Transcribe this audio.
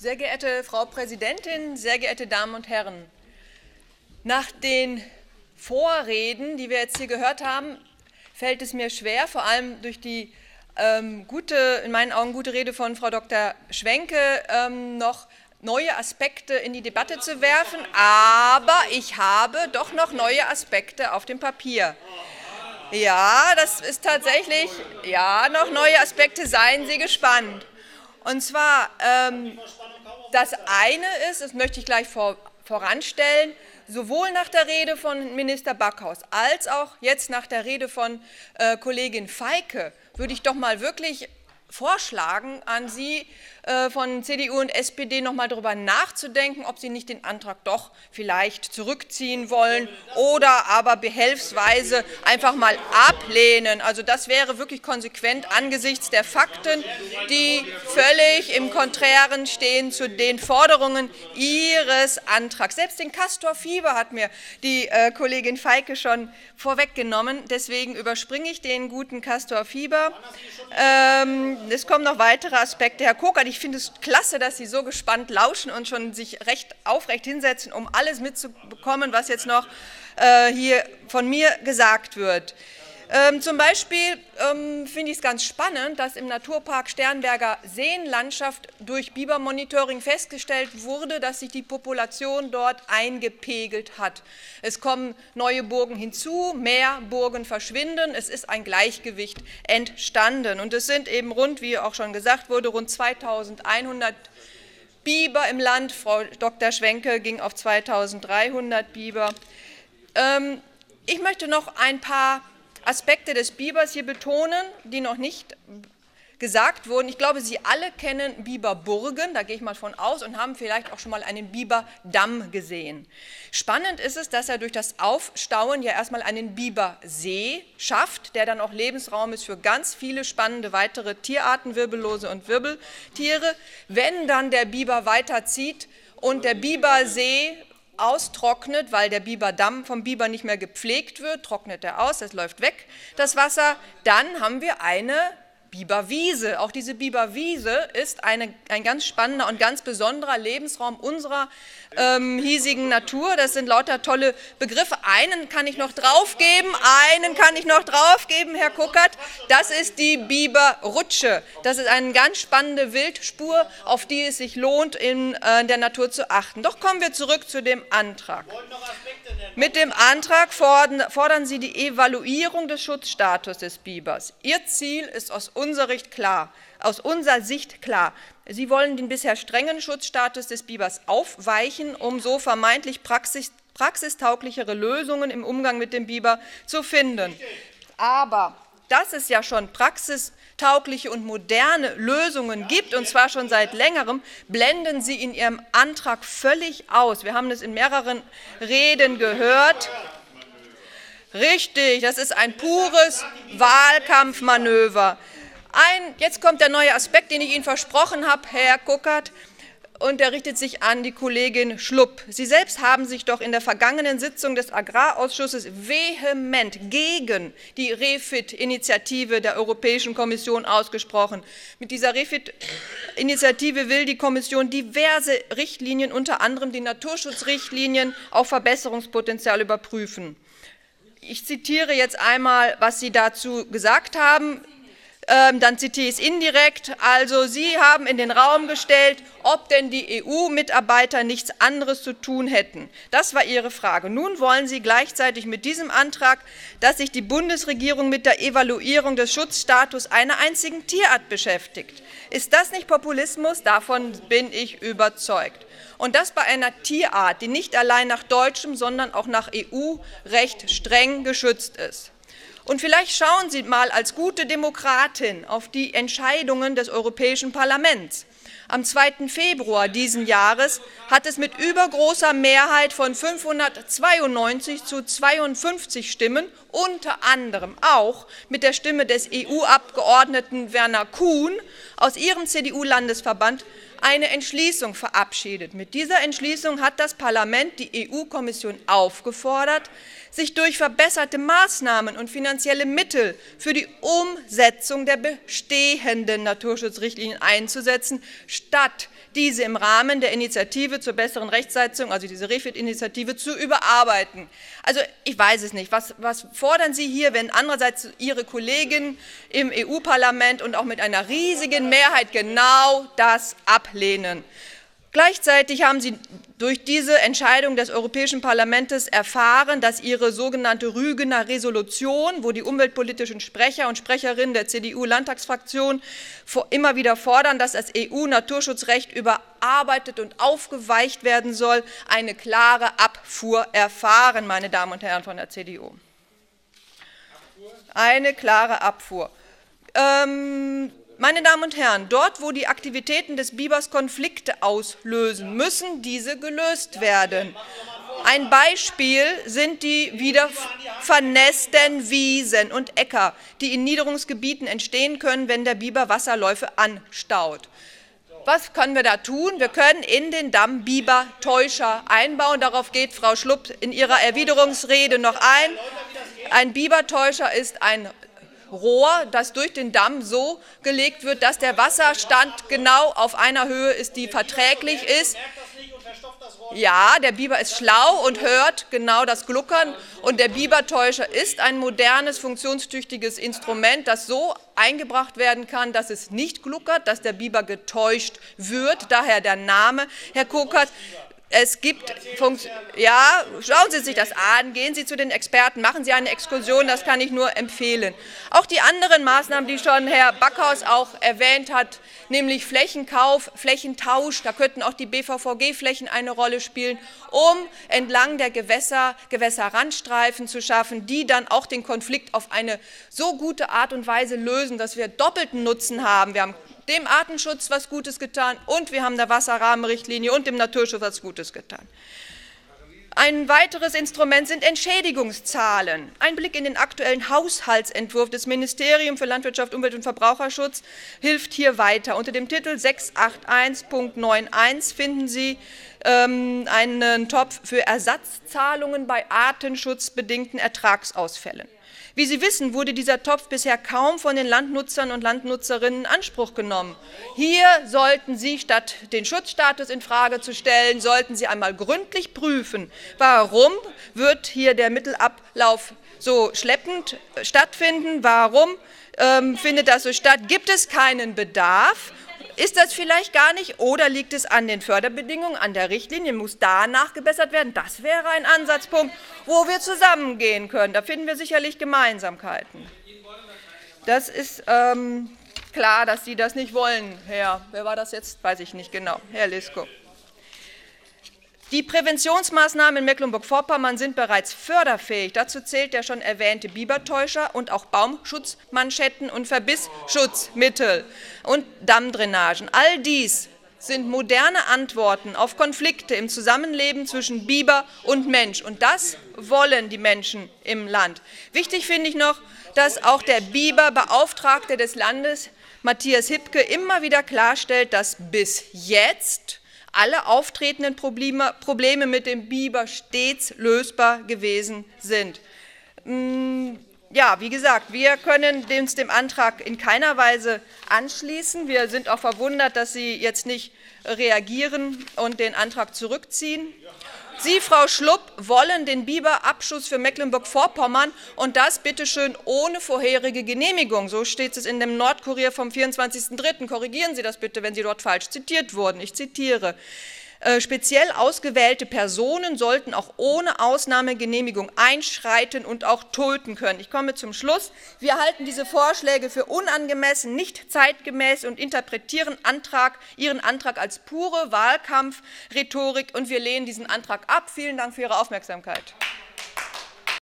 Sehr geehrte Frau Präsidentin, sehr geehrte Damen und Herren! Nach den Vorreden, die wir jetzt hier gehört haben, fällt es mir schwer, vor allem durch die in meinen Augen gute Rede von Frau Dr. Schwenke, noch neue Aspekte in die Debatte zu werfen. Aber ich habe doch noch neue Aspekte auf dem Papier. Ja, das ist tatsächlich, ja, noch neue Aspekte, seien Sie gespannt. Und zwar, das eine ist, das möchte ich gleich voranstellen, sowohl nach der Rede von Minister Backhaus als auch jetzt nach der Rede von Kollegin Feike würde ich doch mal wirklich vorschlagen, an Sie von CDU und SPD noch mal darüber nachzudenken, ob Sie nicht den Antrag doch vielleicht zurückziehen wollen oder aber behelfsweise einfach mal ablehnen. Also das wäre wirklich konsequent angesichts der Fakten, die völlig im Konträren stehen zu den Forderungen Ihres Antrags. Selbst den Castor-Fiber hat mir die Kollegin Feike schon vorweggenommen. Deswegen überspringe ich den guten Castor-Fiber. Es kommen noch weitere Aspekte. Herr Koker, ich finde es klasse, dass Sie so gespannt lauschen und schon sich recht aufrecht hinsetzen, um alles mitzubekommen, was jetzt noch hier von mir gesagt wird. Zum Beispiel finde ich es ganz spannend, dass im Naturpark Sternberger Seenlandschaft durch Bibermonitoring festgestellt wurde, dass sich die Population dort eingepegelt hat. Es kommen neue Burgen hinzu, mehr Burgen verschwinden, es ist ein Gleichgewicht entstanden. Und es sind eben rund, wie auch schon gesagt wurde, rund 2100 Biber im Land. Frau Dr. Schwenke ging auf 2300 Biber. Ich möchte noch ein paar Aspekte des Bibers hier betonen, die noch nicht gesagt wurden. Ich glaube, Sie alle kennen Biberburgen, da gehe ich mal von aus, und haben vielleicht auch schon mal einen Biberdamm gesehen. Spannend ist es, dass er durch das Aufstauen ja erstmal einen Bibersee schafft, der dann auch Lebensraum ist für ganz viele spannende weitere Tierarten, Wirbellose und Wirbeltiere. Wenn dann der Biber weiterzieht und der Bibersee austrocknet, weil der Biberdamm vom Biber nicht mehr gepflegt wird, trocknet er aus, es läuft weg, das Wasser, dann haben wir eine Biberwiese. Auch diese Biberwiese ist ein ganz spannender und ganz besonderer Lebensraum unserer hiesigen Natur. Das sind lauter tolle Begriffe. Einen kann ich noch draufgeben, Herr Kuckert. Das ist die Biberrutsche. Das ist eine ganz spannende Wildspur, auf die es sich lohnt, in der Natur zu achten. Doch kommen wir zurück zu dem Antrag. Mit dem Antrag fordern Sie die Evaluierung des Schutzstatus des Bibers. Ihr Ziel ist aus unserer Sicht klar. Sie wollen den bisher strengen Schutzstatus des Bibers aufweichen, um so vermeintlich praxistauglichere Lösungen im Umgang mit dem Biber zu finden. Aber dass es ja schon praxistaugliche und moderne Lösungen gibt, und zwar schon seit längerem, blenden Sie in Ihrem Antrag völlig aus. Wir haben es in mehreren Reden gehört. Richtig, das ist ein pures Wahlkampfmanöver. Jetzt kommt der neue Aspekt, den ich Ihnen versprochen habe, Herr Kuckert, und der richtet sich an die Kollegin Schlupp. Sie selbst haben sich doch in der vergangenen Sitzung des Agrarausschusses vehement gegen die Refit-Initiative der Europäischen Kommission ausgesprochen. Mit dieser Refit-Initiative will die Kommission diverse Richtlinien, unter anderem die Naturschutzrichtlinien, auf Verbesserungspotenzial überprüfen. Ich zitiere jetzt einmal, was Sie dazu gesagt haben, dann zitiere ich es indirekt. Also Sie haben in den Raum gestellt, ob denn die EU-Mitarbeiter nichts anderes zu tun hätten. Das war Ihre Frage. Nun wollen Sie gleichzeitig mit diesem Antrag, dass sich die Bundesregierung mit der Evaluierung des Schutzstatus einer einzigen Tierart beschäftigt. Ist das nicht Populismus? Davon bin ich überzeugt. Und das bei einer Tierart, die nicht allein nach deutschem, sondern auch nach EU-Recht streng geschützt ist. Und vielleicht schauen Sie mal als gute Demokratin auf die Entscheidungen des Europäischen Parlaments. Am 2. Februar diesen Jahres hat es mit übergroßer Mehrheit von 592 zu 52 Stimmen, unter anderem auch mit der Stimme des EU-Abgeordneten Werner Kuhn aus Ihrem CDU-Landesverband, eine Entschließung verabschiedet. Mit dieser Entschließung hat das Parlament die EU-Kommission aufgefordert, sich durch verbesserte Maßnahmen und finanzielle Mittel für die Umsetzung der bestehenden Naturschutzrichtlinien einzusetzen, statt diese im Rahmen der Initiative zur besseren Rechtssetzung, also diese Refit-Initiative, zu überarbeiten. Also ich weiß es nicht, was fordern Sie hier, wenn andererseits Ihre Kolleginnen im EU-Parlament und auch mit einer riesigen Mehrheit genau das ablehnen? Gleichzeitig haben Sie durch diese Entscheidung des Europäischen Parlaments erfahren, dass Ihre sogenannte Rügener Resolution, wo die umweltpolitischen Sprecher und Sprecherinnen der CDU-Landtagsfraktion immer wieder fordern, dass das EU-Naturschutzrecht überarbeitet und aufgeweicht werden soll, eine klare Abfuhr erfahren, meine Damen und Herren von der CDU. Eine klare Abfuhr. Meine Damen und Herren, dort, wo die Aktivitäten des Bibers Konflikte auslösen, müssen diese gelöst werden. Ein Beispiel sind die wieder vernässten Wiesen und Äcker, die in Niederungsgebieten entstehen können, wenn der Biber Wasserläufe anstaut. Was können wir da tun? Wir können in den Damm Bibertäuscher einbauen. Darauf geht Frau Schlupp in ihrer Erwiderungsrede noch ein. Ein Bibertäuscher ist ein Rohr, das durch den Damm so gelegt wird, dass der Wasserstand genau auf einer Höhe ist, die verträglich ist. Ja, der Biber ist schlau und hört genau das Gluckern. Und der Bibertäuscher ist ein modernes, funktionstüchtiges Instrument, das so eingebracht werden kann, dass es nicht gluckert, dass der Biber getäuscht wird. Daher der Name, Herr Kuckert. Es gibt ja, schauen Sie sich das an, gehen Sie zu den Experten, machen Sie eine Exkursion, das kann ich nur empfehlen. Auch die anderen Maßnahmen, die schon Herr Backhaus auch erwähnt hat, nämlich Flächenkauf, Flächentausch, da könnten auch die BVVG-Flächen eine Rolle spielen, um entlang der Gewässer Gewässerrandstreifen zu schaffen, die dann auch den Konflikt auf eine so gute Art und Weise lösen, dass wir doppelten Nutzen haben. Wir haben dem Artenschutz was Gutes getan und wir haben der Wasserrahmenrichtlinie und dem Naturschutz was Gutes getan. Ein weiteres Instrument sind Entschädigungszahlen. Ein Blick in den aktuellen Haushaltsentwurf des Ministeriums für Landwirtschaft, Umwelt und Verbraucherschutz hilft hier weiter. Unter dem Titel 681.91 finden Sie einen Topf für Ersatzzahlungen bei artenschutzbedingten Ertragsausfällen. Wie Sie wissen, wurde dieser Topf bisher kaum von den Landnutzern und Landnutzerinnen in Anspruch genommen. Hier sollten Sie, statt den Schutzstatus infrage zu stellen, sollten Sie einmal gründlich prüfen, warum wird hier der Mittelablauf so schleppend stattfinden, warum findet das so statt, gibt es keinen Bedarf? Ist das vielleicht gar nicht oder liegt es an den Förderbedingungen, an der Richtlinie, muss danach gebessert werden? Das wäre ein Ansatzpunkt, wo wir zusammengehen können. Da finden wir sicherlich Gemeinsamkeiten. Das ist klar, dass Sie das nicht wollen, Herr. Wer war das jetzt? Weiß ich nicht genau. Herr Lisko. Die Präventionsmaßnahmen in Mecklenburg-Vorpommern sind bereits förderfähig. Dazu zählt der schon erwähnte Bibertäuscher und auch Baumschutzmanschetten und Verbissschutzmittel und Dammdrainagen. All dies sind moderne Antworten auf Konflikte im Zusammenleben zwischen Biber und Mensch. Und das wollen die Menschen im Land. Wichtig finde ich noch, dass auch der Biberbeauftragte des Landes, Matthias Hipke, immer wieder klarstellt, dass bis jetzt alle auftretenden Probleme mit dem Biber stets lösbar gewesen sind. Ja, wie gesagt, wir können uns dem Antrag in keiner Weise anschließen. Wir sind auch verwundert, dass Sie jetzt nicht reagieren und den Antrag zurückziehen. Sie, Frau Schlupp, wollen den Biberabschuss für Mecklenburg-Vorpommern und das bitte schön ohne vorherige Genehmigung. So steht es in dem Nordkurier vom 24.03. Korrigieren Sie das bitte, wenn Sie dort falsch zitiert wurden. Ich zitiere. Speziell ausgewählte Personen sollten auch ohne Ausnahmegenehmigung einschreiten und auch töten können. Ich komme zum Schluss. Wir halten diese Vorschläge für unangemessen, nicht zeitgemäß und interpretieren Ihren Antrag als pure Wahlkampfrhetorik und wir lehnen diesen Antrag ab. Vielen Dank für Ihre Aufmerksamkeit.